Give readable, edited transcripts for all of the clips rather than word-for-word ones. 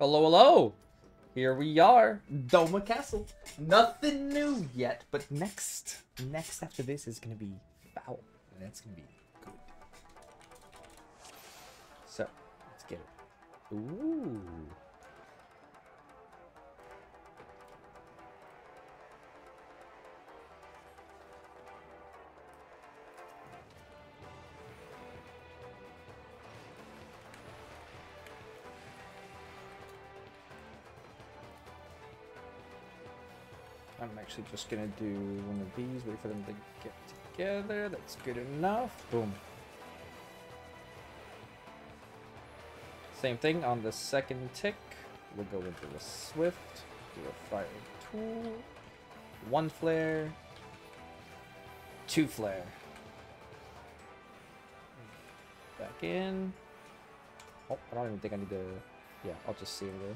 Hello, hello. Here we are. Doma Castle. Nothing new yet, but next after this is going to be Fowl. And that's going to be good. So, let's get it. Ooh. I'm actually just going to do one of these, wait for them to get together. That's good enough. Boom. Same thing on the second tick. We'll go into a swift, do a fire tool, one flare, two flare. Back in. Oh, I don't even think I need to. Yeah, I'll just see him there.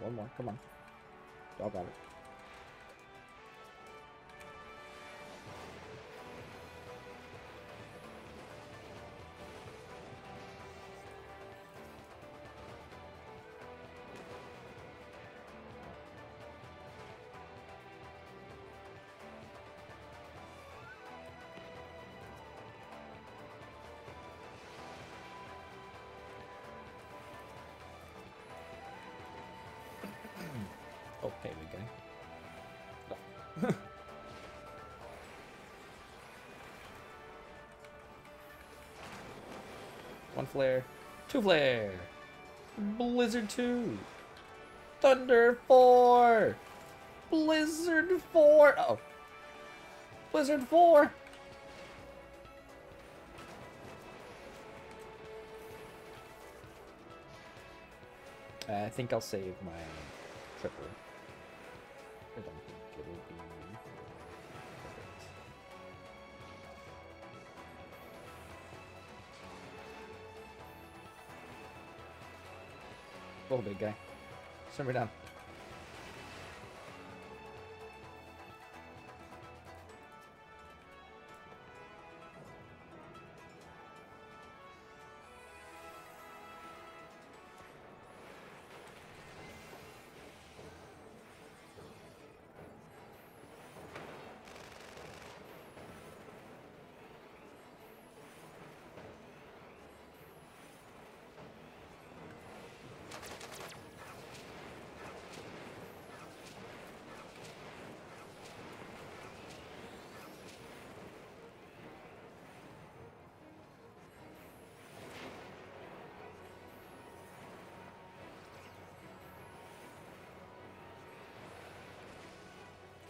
One more, come on. Y'all got it. Okay, we go. One flare, two flare, blizzard 2, thunder 4, blizzard 4. Uh oh, blizzard 4. I think I'll save my triple. I don't think it'll be perfect. Oh, big guy. Simmer down.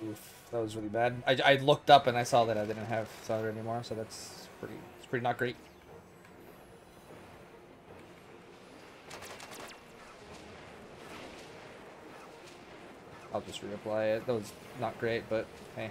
Oof, that was really bad. I looked up and I saw that I didn't have thunder anymore, so that's pretty not great. I'll just reapply it. That was not great, but hey.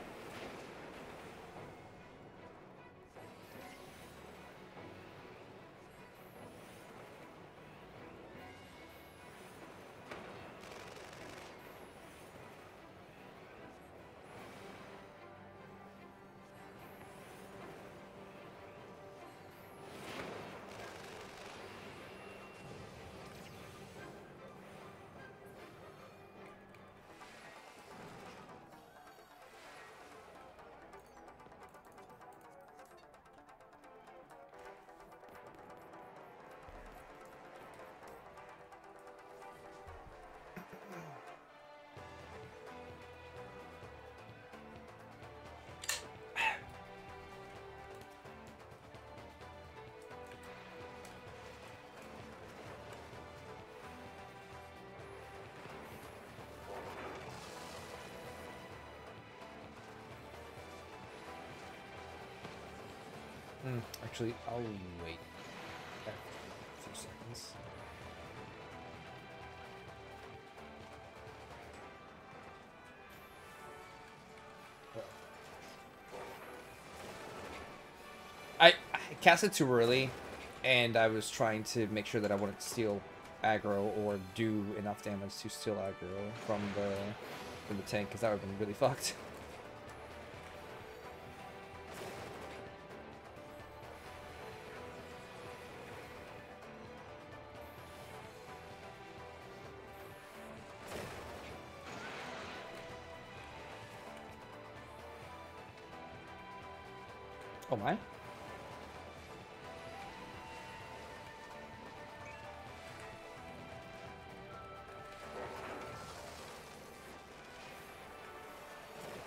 Actually, I'll wait a few seconds. I cast it too early, and I was trying to make sure that I wouldn't steal aggro or do enough damage to steal aggro from the tank, because that would have been really fucked. Oh my. A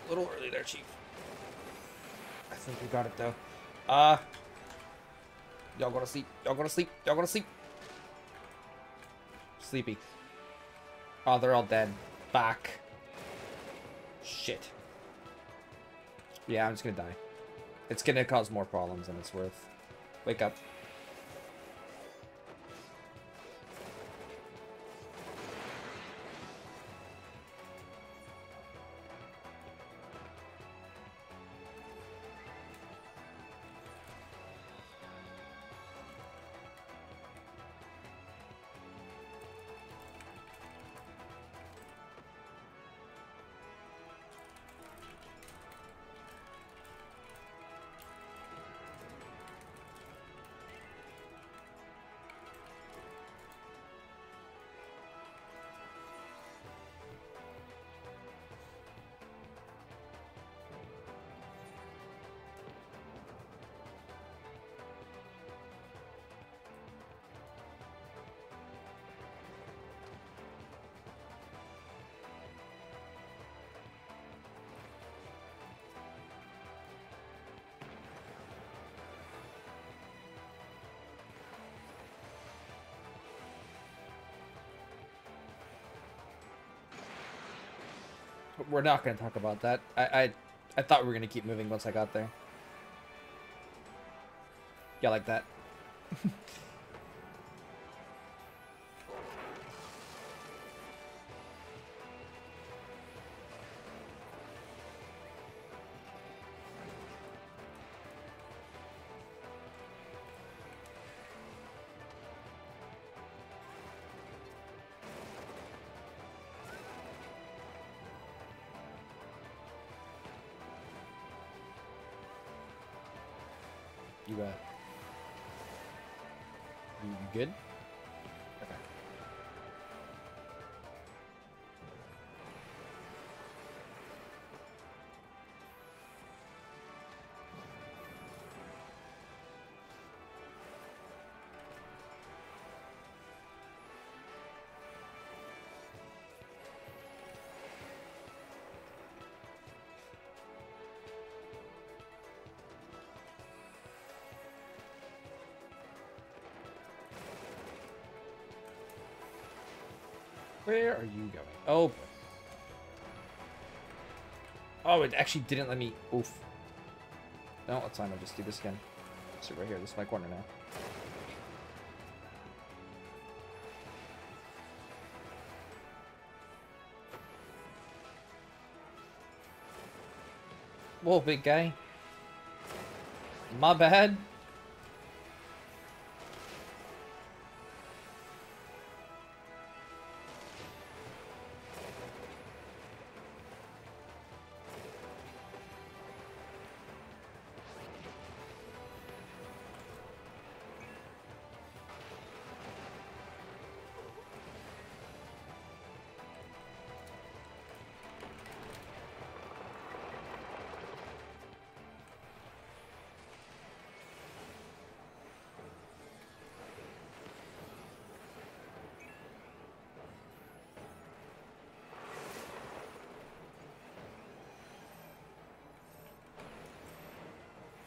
little early there, Chief. I think we got it though. Y'all gonna sleep. Y'all gonna sleep. Y'all gonna sleep. Sleepy. Oh, they're all dead. Back. Shit. Yeah, I'm just gonna die. It's gonna cause more problems than it's worth. Wake up. We're not going to talk about that. I thought we were going to keep moving once I got there. Yeah, like that. You good? Okay. Where are you going? Oh, boy. Oh, it actually didn't let me. Oof. No, that's fine. I'll just do this again. Sit right here. This is my corner now. Whoa, big guy. My bad.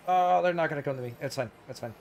Oh, they're not going to come to me. That's fine. That's fine.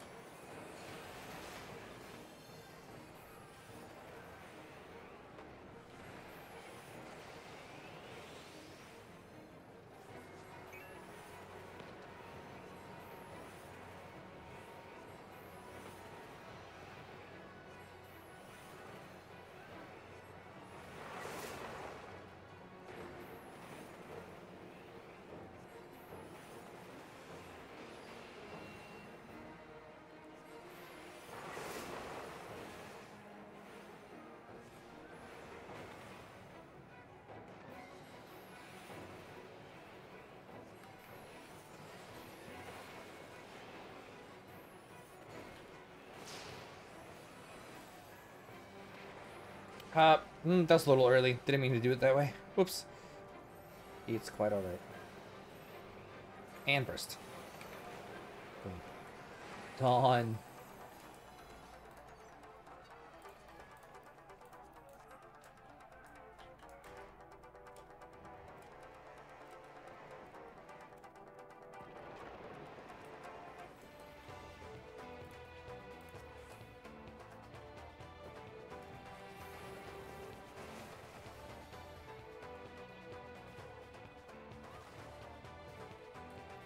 That's a little early. Didn't mean to do it that way. Whoops. It's quite alright. And burst. Gone.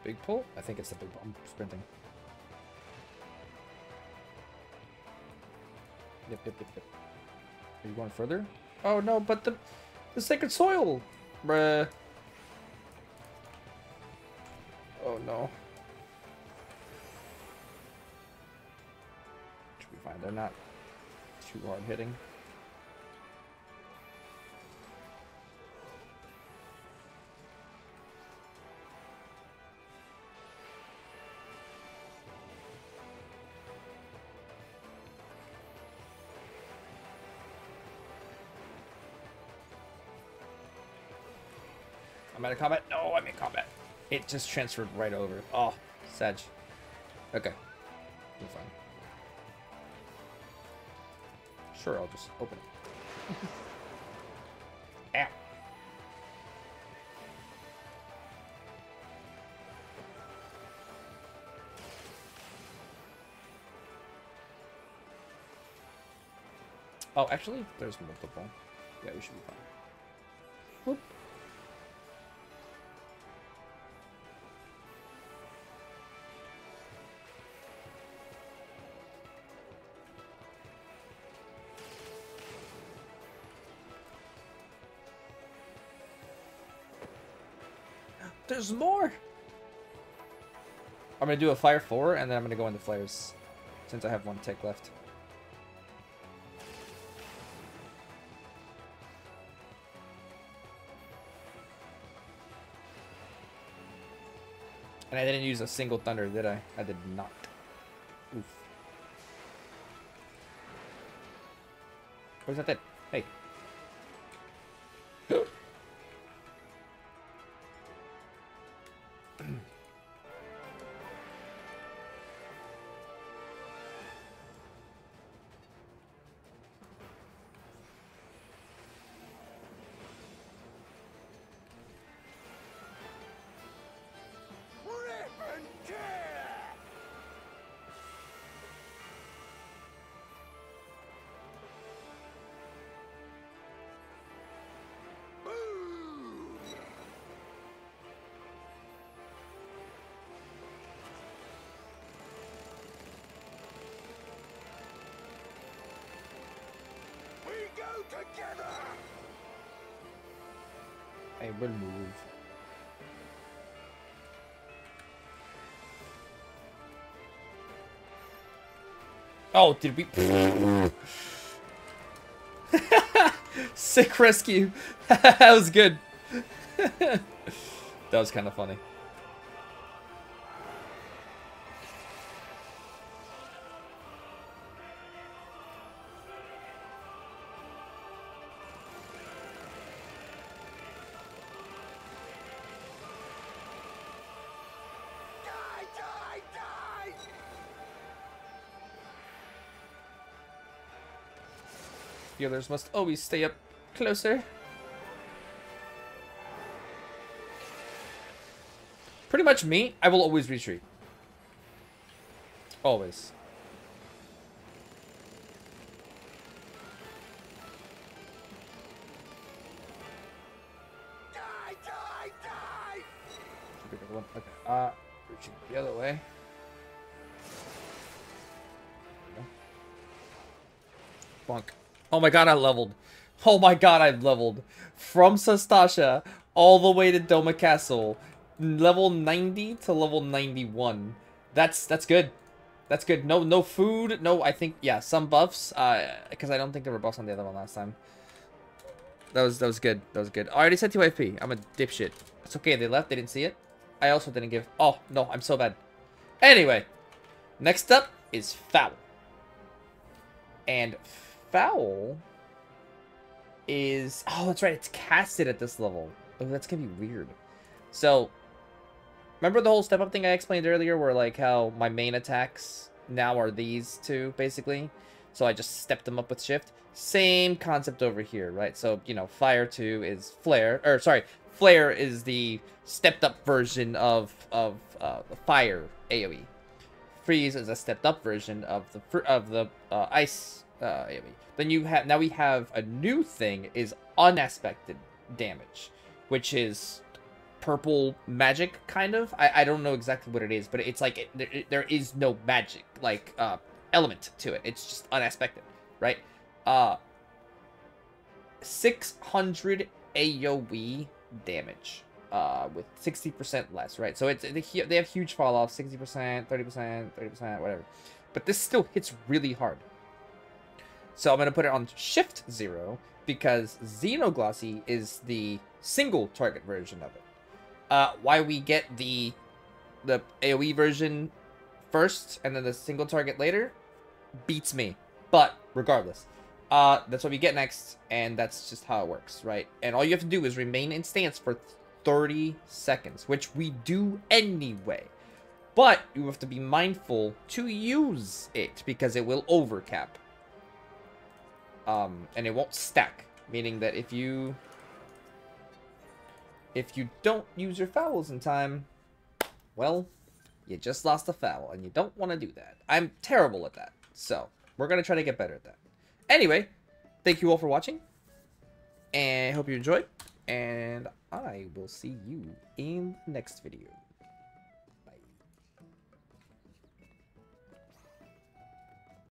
Big pull? I think it's the big pull. I'm sprinting. Yep. Are you going further? Oh no, but the sacred soil! Bruh. Oh no. Should be fine, they're not too hard hitting. I'm out of combat? No, I'm in combat. It just transferred right over. Oh, Sag. Okay. We're fine. Sure, I'll just open it. Ow. Oh, actually, there's multiple. Yeah, we should be fine. Whoop. There's more! I'm gonna do a fire 4 and then I'm gonna go into flares since I have one tick left. And I didn't use a single thunder, did I? I did not. Oof. Where's that dead? Hey. Together. I will move. Oh, did we? Sick rescue. That was good. That was kind of funny. Healers must always stay up closer. Pretty much me, I will always retreat. Always. Die! Okay, retreat the other way. Bonk. Oh my god, I leveled. Oh my god, I leveled. From Sastasha all the way to Doma Castle. Level 90 to level 91. That's good. That's good. No food. No, I think, yeah, some buffs. Because I don't think there were buffs on the other one last time. That was good. That was good. I already said 2 AP. I'm a dipshit. It's okay. They left. They didn't see it. I also didn't give. Oh, no. I'm so bad. Anyway. Next up is Fowl. And Foul is, oh, that's right, it's casted at this level. Oh, that's gonna be weird. So remember the whole step up thing I explained earlier where like how my main attacks now are these two, basically. So I just stepped them up with shift. Same concept over here, right? So, you know, fire 2 is flare, or sorry, flare is the stepped up version of fire AoE. Freeze is a stepped up version of the ice AoE. Then you have, now we have a new thing is unaspected damage, which is purple magic kind of. I don't know exactly what it is, but it's like there is no magic like element to it. It's just unaspected, right? 600 AoE damage with 60% less, right? So it's they have huge fall off, 60%, 30%, 30%, whatever. But this still hits really hard. So I'm going to put it on shift 0 because Xenoglossy is the single target version of it. Why we get the AoE version first and then the single target later beats me, but regardless, that's what we get next, and that's just how it works, right? And all you have to do is remain in stance for 30 seconds, which we do anyway, but you have to be mindful to use it because it will overcap, and it won't stack, meaning that if you don't use your fouls in time, well, you just lost a foul, and you don't want to do that. I'm terrible at that, so we're going to try to get better at that. Anyway, thank you all for watching, and I hope you enjoyed, and I will see you in the next video.